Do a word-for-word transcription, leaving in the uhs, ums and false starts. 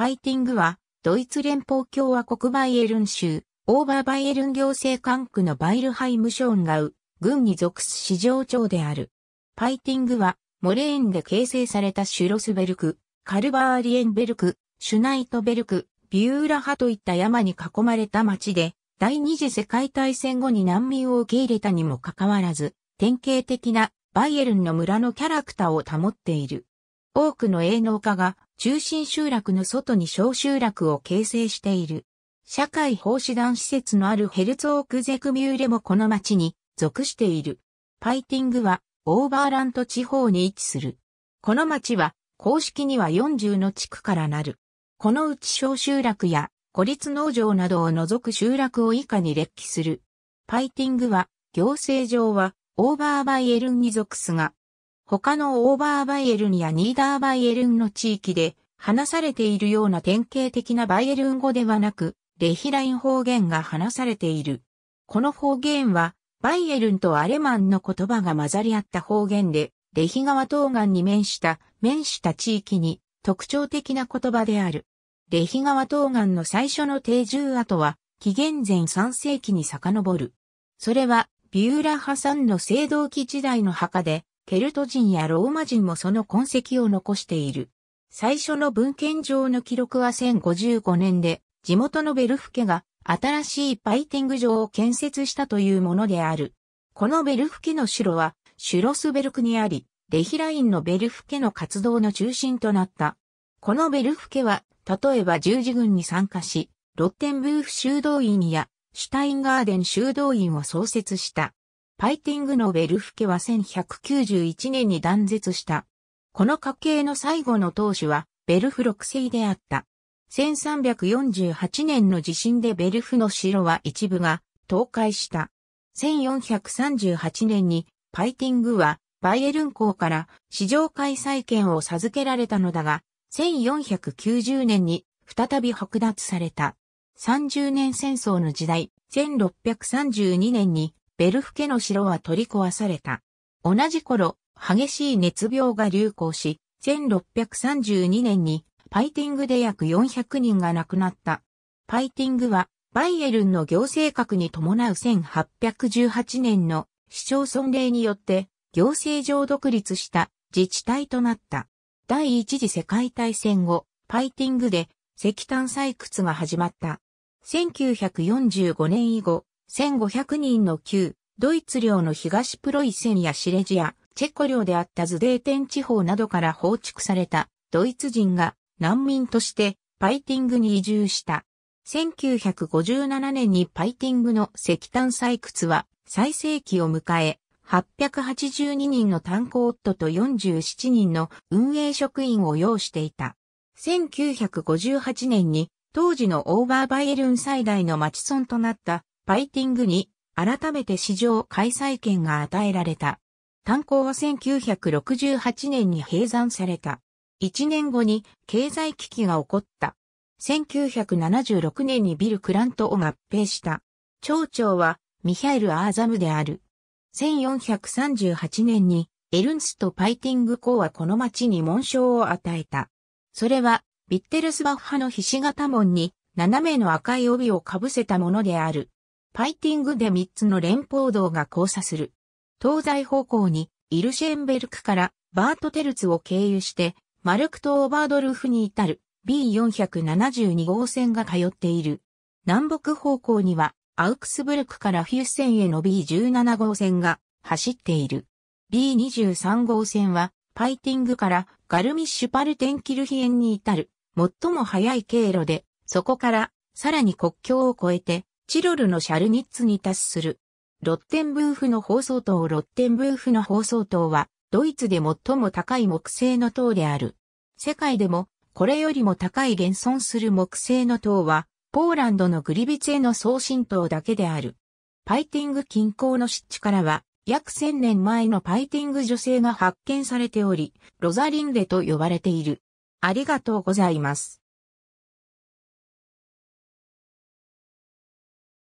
パイティングは、ドイツ連邦共和国バイエルン州、オーバーバイエルン行政管区のバイルハイムショーンガウ、郡に属す市場町である。パイティングは、モレーンで形成されたシュロスベルク、カルバーリエンベルク、シュナイトベルク、ビューラハといった山に囲まれた町で、第二次世界大戦後に難民を受け入れたにもかかわらず、典型的なバイエルンの村のキャラクターを保っている。多くの営農家が中心集落の外に小集落を形成している。社会奉仕団施設のあるヘルツォークゼクミューレもこの町に属している。パイティングはオーバーラント地方に位置する。この町は公式にはよんじゅうの地区からなる。このうち小集落や孤立農場などを除く集落を以下に列記する。パイティングは行政上はオーバーバイエルンに属すが、他のオーバーバイエルンやニーダーバイエルンの地域で話されているような典型的なバイエルン語ではなく、レヒライン方言が話されている。この方言は、バイエルンとアレマンの言葉が混ざり合った方言で、レヒ川東岸に面した、面した地域に特徴的な言葉である。レヒ川東岸の最初の定住跡は、紀元前さん世紀に遡る。それは、ビューラハ山の青銅器時代の墓で、ケルト人やローマ人もその痕跡を残している。最初の文献上の記録はせんごじゅうごねんで、地元のベルフ家が新しいパイティング場を建設したというものである。このベルフ家の城は、シュロスベルクにあり、レヒラインのベルフ家の活動の中心となった。このベルフ家は、例えば十字軍に参加し、ロッテンブーフ修道院や、シュタインガーデン修道院を創設した。パイティングのベルフ家はせんひゃくきゅうじゅういちねんに断絶した。この家系の最後の当主はベルフろく世であった。せんさんびゃくよんじゅうはちねんの地震でベルフの城は一部が倒壊した。せんよんひゃくさんじゅうはちねんにパイティングはバイエルン公から市場開催権を授けられたのだが、せんよんひゃくきゅうじゅうねんに再び剥奪された。さんじゅうねん戦争の時代、せんろっぴゃくさんじゅうにねんにベルフ家の城は取り壊された。同じ頃、激しい熱病が流行し、せんろっぴゃくさんじゅうにねんにパイティングで約よんひゃくにんが亡くなった。パイティングは、バイエルンの行政革に伴うせんはっぴゃくじゅうはちねんの市町村令によって、行政上独立した自治体となった。第一次世界大戦後、パイティングで石炭採掘が始まった。せんきゅうひゃくよんじゅうごねん以後、せんごひゃくにんの旧ドイツ領の東プロイセンやシレジア、チェコ領であったズデーテン地方などから放逐されたドイツ人が難民としてパイティングに移住した。せんきゅうひゃくごじゅうななねんにパイティングの石炭採掘は最盛期を迎え、はっぴゃくはちじゅうににんの炭鉱夫とよんじゅうななにんの運営職員を要していた。せんきゅうひゃくごじゅうはちねんに当時のオーバーバイエルン最大の町村となったパイティングに改めて市場開催権が与えられた。炭鉱はせんきゅうひゃくろくじゅうはちねんに閉山された。いちねんごに経済危機が起こった。せんきゅうひゃくななじゅうろくねんにビルクラントを合併した。町長はミヒャエル・アーザムである。せんよんひゃくさんじゅうはちねんにエルンスト・パイティング公はこの町に紋章を与えた。それはビッテルスバッハのひし形紋に斜めの赤い帯をかぶせたものである。パイティングでみっつの連邦道が交差する。東西方向にイルシェンベルクからバートテルツを経由してマルクト・オーバードルフに至る ビーよんひゃくななじゅうに 号線が通っている。南北方向にはアウクスブルクからフュッセンへの ビーじゅうなな 号線が走っている。ビーにじゅうさん 号線はパイティングからガルミッシュパルテンキルヒエンに至る最も早い経路で、そこからさらに国境を越えてチロルのシャルニッツに達する。ロッテンブーフの放送塔ロッテンブーフの放送塔は、ドイツで最も高い木製の塔である。世界でも、これよりも高い現存する木製の塔は、ポーランドのグリビツェの送信塔だけである。パイティング近郊の湿地からは、約せんねんまえのパイティング女性が発見されており、ロザリンデと呼ばれている。ありがとうございます。